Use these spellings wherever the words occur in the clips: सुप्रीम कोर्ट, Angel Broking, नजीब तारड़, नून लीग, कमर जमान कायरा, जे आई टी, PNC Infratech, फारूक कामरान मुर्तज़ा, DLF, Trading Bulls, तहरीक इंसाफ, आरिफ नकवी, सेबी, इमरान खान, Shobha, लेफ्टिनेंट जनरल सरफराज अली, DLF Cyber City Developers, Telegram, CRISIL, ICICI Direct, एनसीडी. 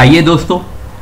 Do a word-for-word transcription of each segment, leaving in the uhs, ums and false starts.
आइए दोस्तों,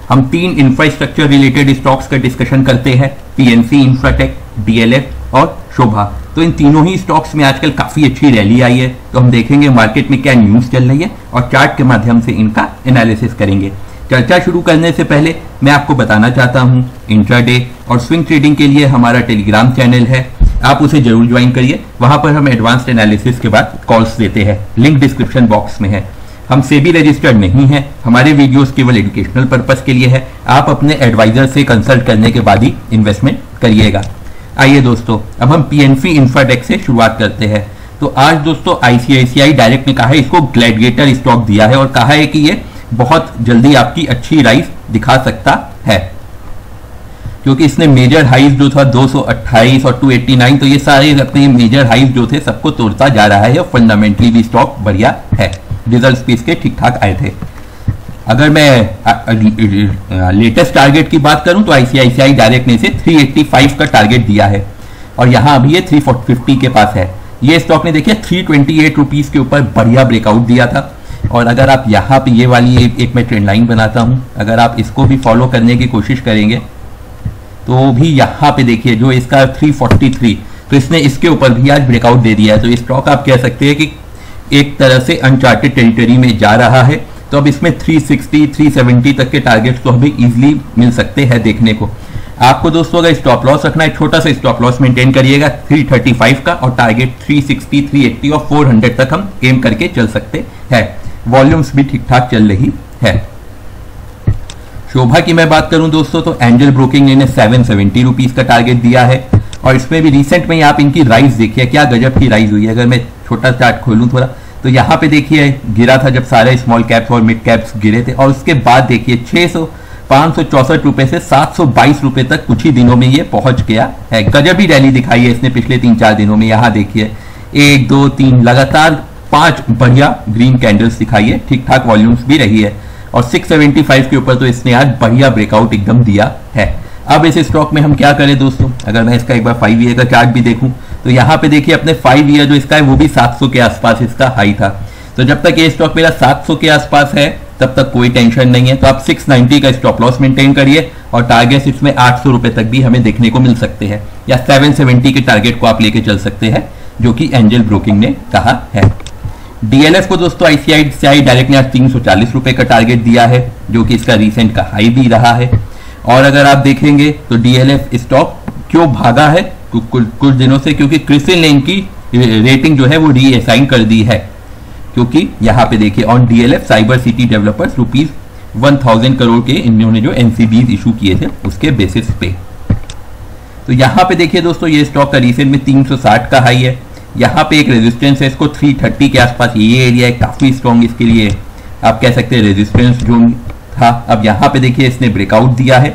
हम तीन इंफ्रास्ट्रक्चर रिलेटेड स्टॉक्स का डिस्कशन करते हैं, पीएनसी इंफ्राटेक, डीएलएफ और शोभा। तो इन तीनों ही स्टॉक्स में आजकल काफी अच्छी रैली आई है, तो हम देखेंगे मार्केट में क्या न्यूज चल रही है और चार्ट के माध्यम से इनका एनालिसिस करेंगे। चर्चा शुरू करने से पहले मैं आपको बताना चाहता हूं, इंट्राडे और स्विंग ट्रेडिंग के लिए हमारा टेलीग्राम चैनल है, आप उसे जरूर ज्वाइन करिए। वहां पर हम एडवांस्ड एनालिसिस के बाद कॉल्स देते हैं, लिंक डिस्क्रिप्शन बॉक्स में है। हम सेबी रजिस्टर्ड नहीं है, हमारे वीडियोस केवल एजुकेशनल पर्पस के लिए है, आप अपने एडवाइजर से कंसल्ट करने के बाद ही इन्वेस्टमेंट करिएगा। आइए दोस्तों, अब हम पीएनसी इंफ्राटेक से शुरुआत करते हैं। तो आज दोस्तों आईसीआईसीआई डायरेक्ट ने कहा है, इसको ग्लैडिएटर स्टॉक दिया है और कहा है कि ये बहुत जल्दी आपकी अच्छी राइज दिखा सकता है, क्योंकि इसने मेजर हाइज जो था दो सौ अट्ठाईस और दो सौ नवासी, तो ये सारे अपने मेजर हाइज जो थे सबको तोड़ता जा रहा है और फंडामेंटली भी स्टॉक बढ़िया है। रिजल्ट्स भी इसके ठीक ठाक आए थे। अगर मैं लेटेस्ट टारगेट की बात करूं तो आईसीआईसीआई डायरेक्ट ने इसे तीन सौ पचासी का टारगेट दिया है और यहाँ अभी ये तीन सौ पचास के पास है। ये स्टॉक ने देखिए तीन सौ अट्ठाईस रुपीस के ऊपर बढ़िया ब्रेकआउट दिया था। और अगर आप यहाँ पे ये वाली एक मैं ट्रेंड लाइन बनाता हूँ, अगर आप इसको भी फॉलो करने की कोशिश करेंगे तो भी यहाँ पे देखिए जो इसका तीन सौ तैंतालीस, तो इसने इसके ऊपर भी आज ब्रेकआउट दे दिया है। तो ये स्टॉक आप कह सकते हैं कि एक तरह से अनचार्टेड टेरिटरी में जा रहा है। तो अब इसमें तीन सौ साठ, तीन सौ सत्तर तक के टारगेट्स तो हमें इजीली मिल सकते हैं देखने को। आपको दोस्तों अगर स्टॉप लॉस रखना है, छोटा सा स्टॉप लॉस मेंटेन करिएगा तीन सौ पैंतीस का, और टारगेट तीन सौ साठ, तीन सौ अस्सी और चार सौ तक हम एम करके चल सकते हैं। वॉल्यूम्स भी ठीक ठाक चल रही है। शोभा की मैं बात करूं दोस्तों तो एंजल ब्रोकिंग ने सेवन सेवेंटी रुपीज का टारगेट दिया है और इसमें भी रिसेंट में आप इनकी राइज देखिए, क्या गजब की राइज हुई है। अगर मैं छोटा चार्ट खोलूं थोड़ा तो यहाँ पे देखिए गिरा था जब सारे स्मॉल कैप्स और मिड कैप्स गिरे थे, और उसके बाद देखिए छः सौ पाँच सौ चौसठ रुपये से सात सौ बाईस रुपये तक कुछ ही दिनों में ये पहुंच गया है। गजब ही रैली दिखाई है इसने पिछले तीन चार दिनों में। यहाँ देखिए एक दो तीन लगातार पाँच बढ़िया ग्रीन कैंडल्स दिखाई है, ठीक ठाक वॉल्यूम्स भी रही है। और छह सौ पचहत्तर के ऊपर तो इसने आज बढ़िया ब्रेकआउट एकदम दिया है। अब इस स्टॉक में हम क्या करें दोस्तों, अगर मैं इसका एक बार फाइव ईयर का चार्ट भी देखूं तो यहाँ पे देखिए अपने फाइव ईयर जो इसका है वो भी सात सौ के आसपास इसका हाई था। तो जब तक ये स्टॉक मेरा सात सौ के आसपास है तब तक कोई टेंशन नहीं है। तो आप छह सौ नब्बे का स्टॉप लॉस मेंटेन करिए और टारगेट इसमें आठ सौ रुपये तक भी हमें देखने को मिल सकते हैं, या सेवन सेवेंटी के टारगेट को आप लेके चल सकते हैं जो कि एंजल ब्रोकिंग ने कहा है। डीएलएफ को दोस्तों आईसीआईसीआई डायरेक्ट ने आज तीन सौ चालीस रुपये का टारगेट दिया है, जो कि इसका रिसेंट का हाई भी रहा है। और अगर आप देखेंगे तो डीएलएफ स्टॉक क्यों भागा है कुछ दिनों से, क्योंकि क्रिसिल ने इनकी रेटिंग जो है वो रीअसाइन कर दी है, क्योंकि यहाँ पे देखिए on DLF cyber city developers rupees one thousand crore के इन्होंने जो एनसीडीज इशू किए थे उसके बेसिस पे। तो यहाँ पे देखिए दोस्तों ये स्टॉक का रिसेंट में तीन सौ साठ का हाई है, यहाँ पे एक रेजिस्टेंस है इसको तीन सौ तीस के आसपास। ये एरिया है काफ़ी स्ट्रॉन्ग, इसके लिए आप कह सकते हैं रेजिस्टेंस जोन था। अब यहाँ पे देखिए इसने ब्रेकआउट दिया है,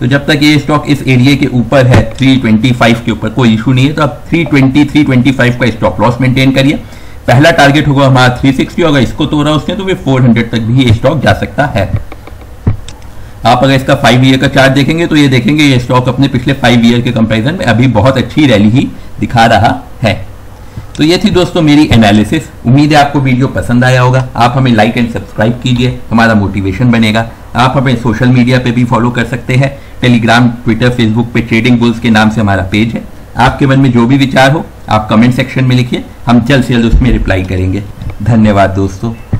तो जब तक ये स्टॉक इस एरिया के ऊपर है तीन सौ पच्चीस के ऊपर कोई इशू नहीं है। तो आप तीन सौ बीस, तीन सौ पच्चीस का स्टॉप लॉस मेंटेन करिए। पहला टारगेट होगा हमारा तीन सौ साठ, अगर इसको तोड़ा उसने तो फिर चार सौ तक भी ये स्टॉक जा सकता है। आप अगर इसका फाइव ईयर का चार्ट देखेंगे तो ये देखेंगे ये स्टॉक अपने पिछले फाइव ईयर के कंपेरिजन में अभी बहुत अच्छी रैली ही दिखा रहा है। तो ये थी दोस्तों मेरी एनालिसिस, उम्मीद है आपको वीडियो पसंद आया होगा। आप हमें लाइक एंड सब्सक्राइब कीजिए, हमारा मोटिवेशन बनेगा। आप हमें सोशल मीडिया पे भी फॉलो कर सकते हैं, टेलीग्राम, ट्विटर, फेसबुक पे ट्रेडिंग बुल्स के नाम से हमारा पेज है। आपके मन में जो भी विचार हो आप कमेंट सेक्शन में लिखिए, हम जल्द से जल्द उसमें रिप्लाई करेंगे। धन्यवाद दोस्तों।